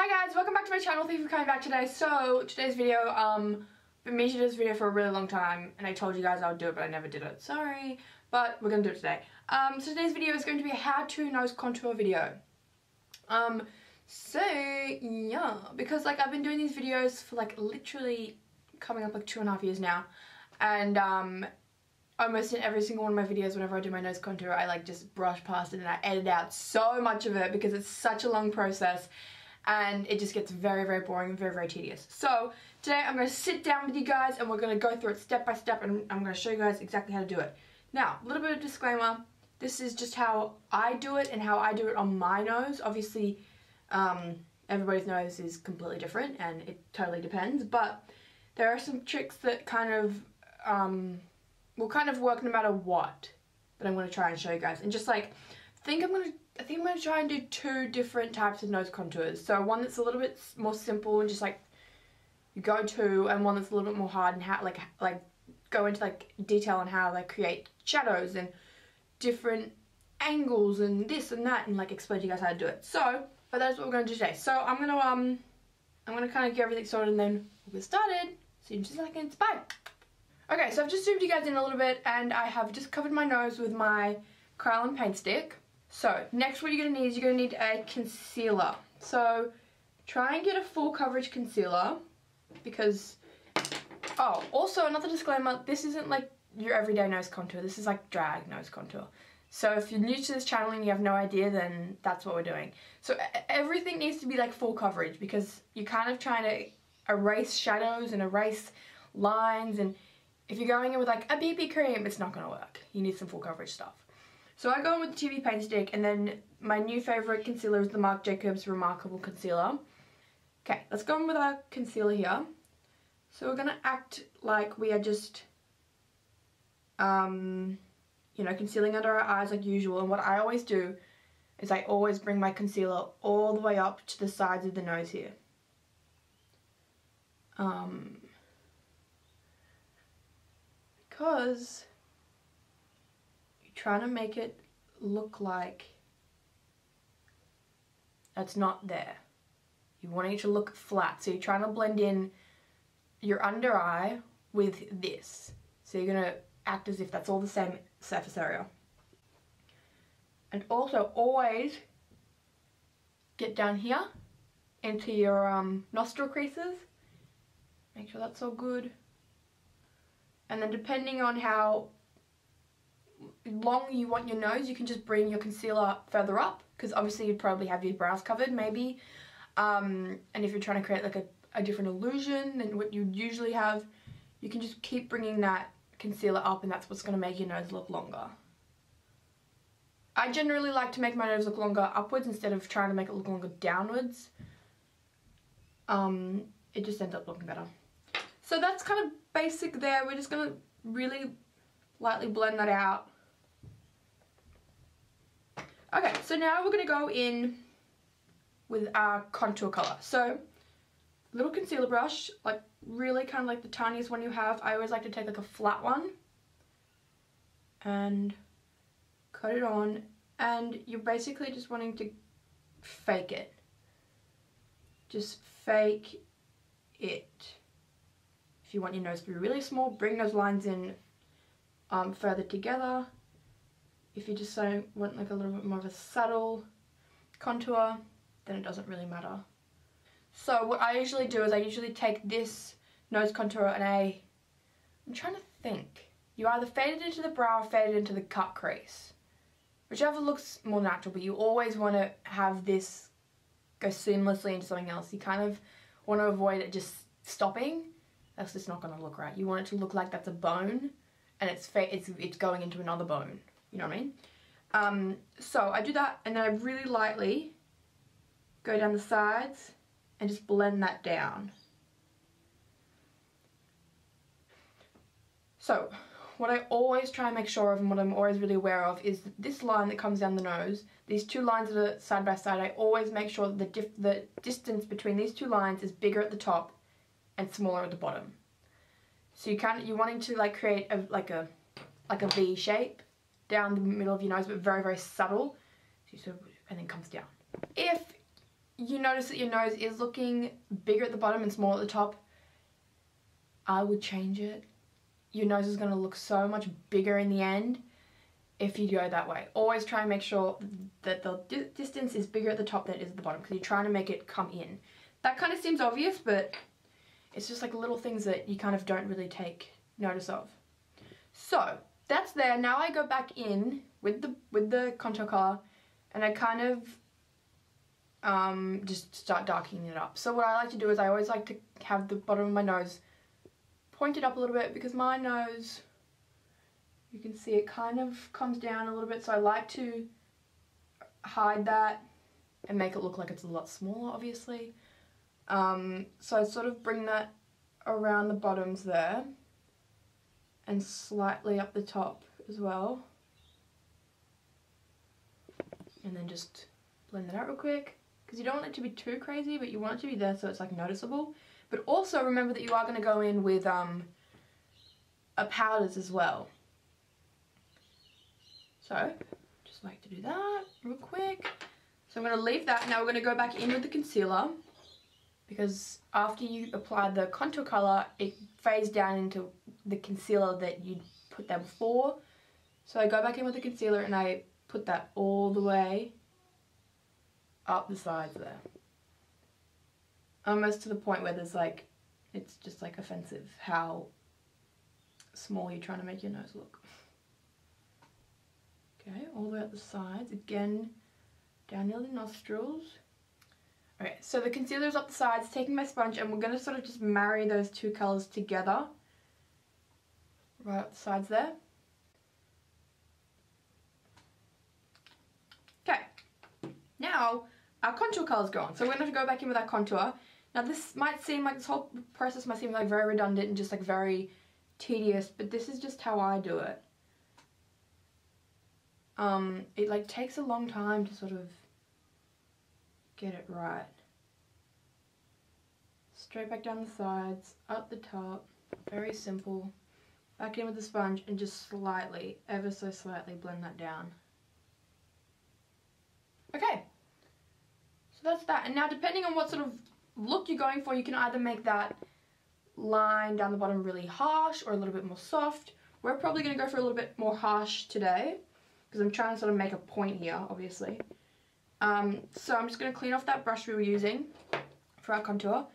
Hi guys, welcome back to my channel. Thank you for coming back today. So today's video, been meaning to do this video for a really long time, and I told you guys I would do it, but I never did it. Sorry, but we're gonna do it today. So today's video is going to be a how-to nose contour video. So yeah, because like I've been doing these videos for like literally coming up like 2.5 years now, and almost in every single one of my videos, whenever I do my nose contour, I like just brush past it and I edit out so much of it because it's such a long process. And it just gets very, very boring and very, very tedious. So today I'm going to sit down with you guys and we're going to go through it step by step, and I'm going to show you guys exactly how to do it. Now, a little bit of disclaimer. This is just how I do it and how I do it on my nose. Obviously, everybody's nose is completely different and it totally depends. But there are some tricks that kind of will kind of work no matter what. But I'm going to try and show you guys. And just like, I think I'm going to try and do two different types of nose contours. So one that's a little bit more simple and just like you go to, and one that's a little bit more hard and how like go into like detail on how they create shadows and different angles and this and that, and like explain to you guys how to do it. So, but that's what we're going to do today. So I'm going to kind of get everything sorted and then we'll get started. See you in just a second. Bye. Okay, so I've just zoomed you guys in a little bit, and I have just covered my nose with my Krylon paint stick. So next what you're going to need is you're going to need a concealer. So try and get a full coverage concealer because, oh, also another disclaimer, this isn't like your everyday nose contour, this is like drag nose contour. So if you're new to this channel and you have no idea, then that's what we're doing. So everything needs to be like full coverage because you're kind of trying to erase shadows and erase lines, and if you're going in with like a BB cream, it's not going to work. You need some full coverage stuff. So I go in with the TV paint stick, and then my new favourite concealer is the Marc Jacobs Remarkable Concealer. Okay, let's go in with our concealer here. So we're going to act like we are just, you know, concealing under our eyes like usual. And what I always do is I always bring my concealer all the way up to the sides of the nose here. Because trying to make it look like that's not there. You want it to look flat, so you're trying to blend in your under eye with this. So you're gonna act as if that's all the same surface area. And also always get down here into your nostril creases. Make sure that's all good. And then depending on how long you want your nose, you can just bring your concealer further up because obviously you'd probably have your brows covered maybe, and if you're trying to create like a different illusion than what you usually have, you can just keep bringing that concealer up, and that's what's going to make your nose look longer. I generally like to make my nose look longer upwards instead of trying to make it look longer downwards. It just ends up looking better. So that's kind of basic there. We're just going to really lightly blend that out. Okay, so now we're going to go in with our contour colour. So, little concealer brush, like really kind of like the tiniest one you have. I always like to take like a flat one and coat it on, and you're basically just wanting to fake it. Just fake it. If you want your nose to be really small, bring those lines in further together. If you just want like a little bit more of a subtle contour, then it doesn't really matter. So what I usually do is I usually take this nose contour and I'm trying to think. You either fade it into the brow or fade it into the cut crease. Whichever looks more natural, but you always want to have this go seamlessly into something else. You kind of want to avoid it just stopping. That's just not going to look right. You want it to look like that's a bone, and it's going into another bone, you know what I mean? So I do that, and then I really lightly go down the sides and just blend that down. So what I always try and make sure of, and what I'm always really aware of, is that this line that comes down the nose, these two lines that are side by side, I always make sure that the distance between these two lines is bigger at the top and smaller at the bottom. So you're wanting to like create like a V shape down the middle of your nose, but very, very subtle. And then comes down. If you notice that your nose is looking bigger at the bottom and smaller at the top, I would change it. Your nose is going to look so much bigger in the end if you go that way. Always try and make sure that the distance is bigger at the top than it is at the bottom, because you're trying to make it come in. That kind of seems obvious, but it's just like little things that you kind of don't really take notice of. So that's there. Now I go back in with the contour color and I kind of just start darkening it up. So what I like to do is I always like to have the bottom of my nose pointed up a little bit, because my nose, you can see it kind of comes down a little bit, so I like to hide that and make it look like it's a lot smaller, obviously. So I sort of bring that around the bottoms there and slightly up the top as well, and then just blend that out real quick, because you don't want it to be too crazy, but you want it to be there so it's like noticeable. But also remember that you are going to go in with powders as well. So just like to do that real quick. So I'm going to leave that. Now we're going to go back in with the concealer, because after you apply the contour colour, it fades down into the concealer that you put there before. So I go back in with the concealer and I put that all the way up the sides there. Almost to the point where there's like, it's just like offensive how small you're trying to make your nose look. Okay, all the way up the sides, again down near the nostrils. Okay, so the concealer's up the sides, taking my sponge, and we're going to sort of just marry those two colours together. Right up the sides there. Okay, now our contour colour's gone, so we're going to have to go back in with our contour. Now this might seem like, this whole process might seem like very redundant and just like very tedious, but this is just how I do it. It like takes a long time to sort of get it right. Straight back down the sides, up the top, very simple. Back in with the sponge and just slightly, ever so slightly, blend that down. Okay, so that's that. And now depending on what sort of look you're going for, you can either make that line down the bottom really harsh or a little bit more soft. We're probably going to go for a little bit more harsh today, because I'm trying to sort of make a point here, obviously. So I'm just going to clean off that brush we were using for our contour,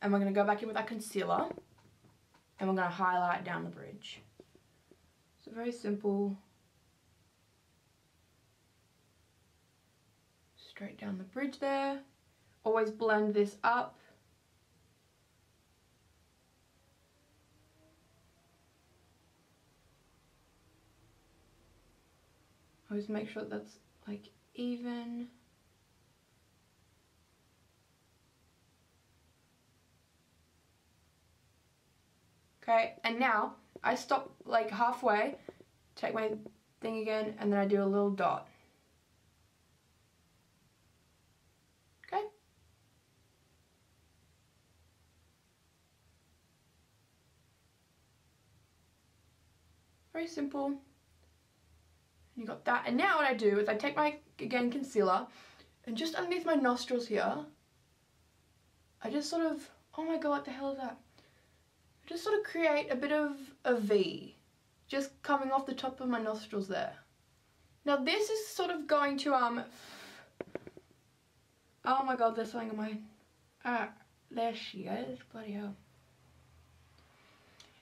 and we're going to go back in with our concealer and we're going to highlight down the bridge. So very simple. Straight down the bridge there. Always blend this up. Always make sure that's like even. Okay, and now I stop like halfway, take my thing again, and then I do a little dot. Okay. Very simple. You got that. And now what I do is I take my, again, concealer, and just underneath my nostrils here, I just sort of, oh my god, what the hell is that? Just sort of create a bit of a V, just coming off the top of my nostrils there. Now this is sort of going to oh my god, there's something on my, there she goes, bloody hell.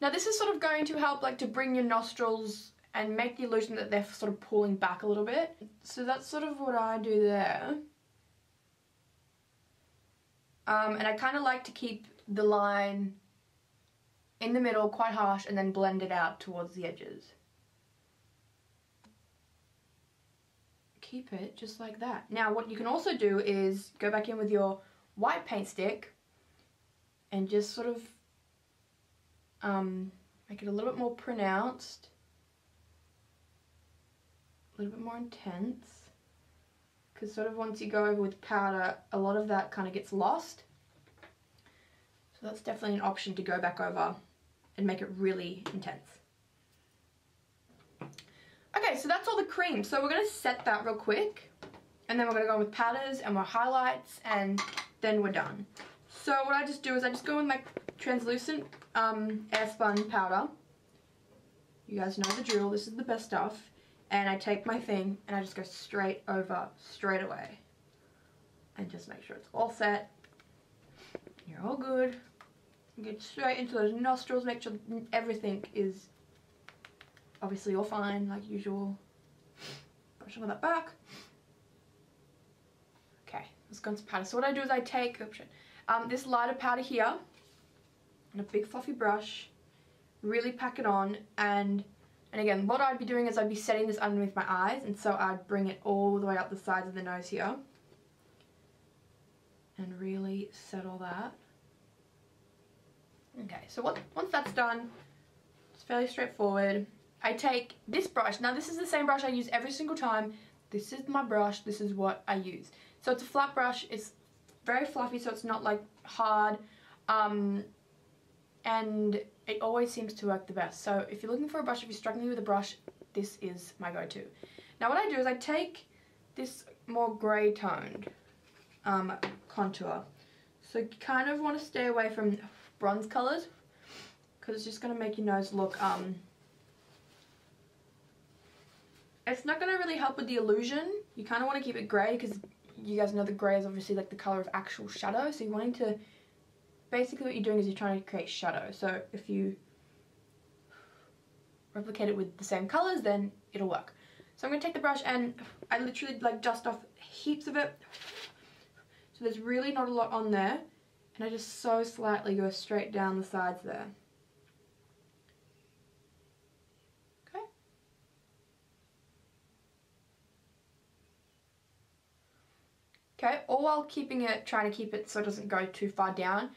Now this is sort of going to help like to bring your nostrils and make the illusion that they're sort of pulling back a little bit. So that's sort of what I do there. And I kind of like to keep the line in the middle, quite harsh, and then blend it out towards the edges. Keep it just like that. Now what you can also do is go back in with your white paint stick and just sort of make it a little bit more pronounced, a little bit more intense, because sort of once you go over with powder, a lot of that kind of gets lost. So that's definitely an option to go back over and make it really intense. Okay, so that's all the cream. So we're going to set that real quick. and then we're going to go in with powders and more highlights, and then we're done. So what I just do is I just go in my translucent air spun powder. You guys know the drill, this is the best stuff. And I take my thing and I just go straight over, straight away. And just make sure it's all set. You're all good. Get straight into those nostrils, make sure everything is obviously all fine, like usual. Brush all that back. Okay, let's go into powder. So what I do is I take, oops, this lighter powder here, and a big fluffy brush, really pack it on, and again, what I'd be doing is I'd be setting this underneath my eyes, and so I'd bring it all the way up the sides of the nose here, and really set all that. Okay, so once that's done, it's fairly straightforward. I take this brush. Now this is the same brush I use every single time. This is my brush. This is what I use. So it's a flat brush. It's very fluffy, so it's not like hard, and it always seems to work the best. So if you're looking for a brush, if you're struggling with a brush, this is my go-to. Now what I do is I take this more grey toned contour. So you kind of want to stay away from bronze colours, because it's just going to make your nose look, it's not going to really help with the illusion. You kind of want to keep it grey, because you guys know the grey is obviously like the colour of actual shadow, so you're wanting to, basically what you're doing is you're trying to create shadow. So if you replicate it with the same colours, then it'll work. So I'm going to take the brush and I literally like dust off heaps of it, so there's really not a lot on there. And I just so slightly go straight down the sides there. Okay. Okay, all while keeping it, trying to keep it so it doesn't go too far down.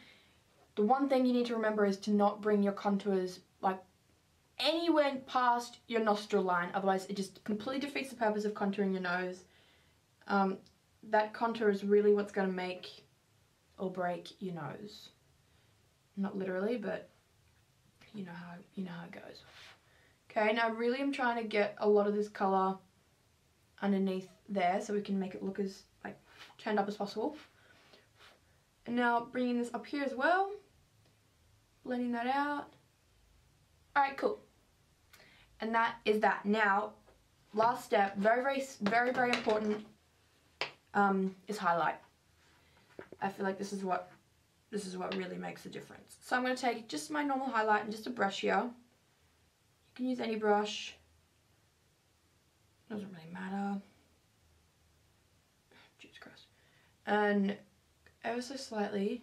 The one thing you need to remember is to not bring your contours like anywhere past your nostril line, otherwise it just completely defeats the purpose of contouring your nose. That contour is really what's going to make or break your nose. Not literally, but you know how it goes. Okay, now I really am trying to get a lot of this colour underneath there so we can make it look as like turned up as possible. And now bringing this up here as well, blending that out. Alright, cool. And that is that. Now, last step, very, very important, is highlight. I feel like this is what really makes the difference. So I'm going to take just my normal highlight and just a brush here. You can use any brush. It doesn't really matter. Jesus Christ. And ever so slightly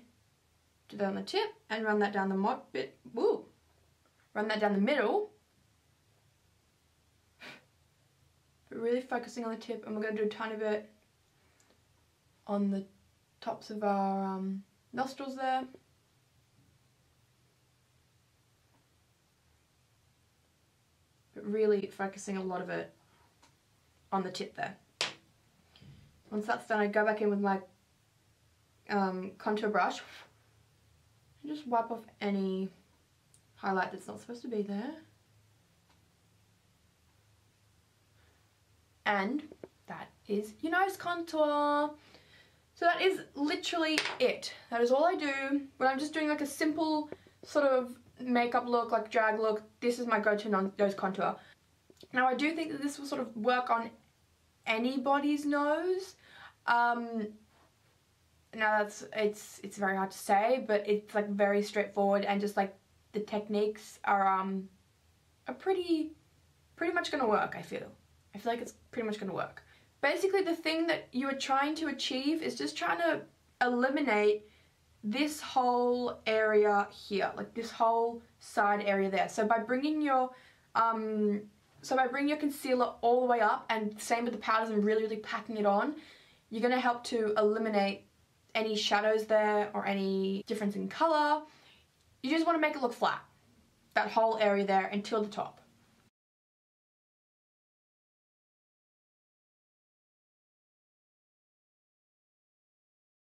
do that on the tip and run that down the run that down the middle. But really focusing on the tip, and we're going to do a tiny bit on the tops of our nostrils there. But really focusing a lot of it on the tip there. Once that's done, I go back in with my contour brush and just wipe off any highlight that's not supposed to be there. And that is your nose contour. So that is literally it. That is all I do. When I'm just doing like a simple sort of makeup look, like drag look, this is my go-to nose contour. Now I do think that this will sort of work on anybody's nose. Now it's very hard to say, but it's like very straightforward, and just like the techniques are pretty much gonna work, I feel. I feel like it's pretty much gonna work. Basically, the thing that you are trying to achieve is just trying to eliminate this whole area here, like this whole side area there. So by bringing your, concealer all the way up, and same with the powders, and really packing it on, you're going to help to eliminate any shadows there or any difference in color. You just want to make it look flat, that whole area there until the top.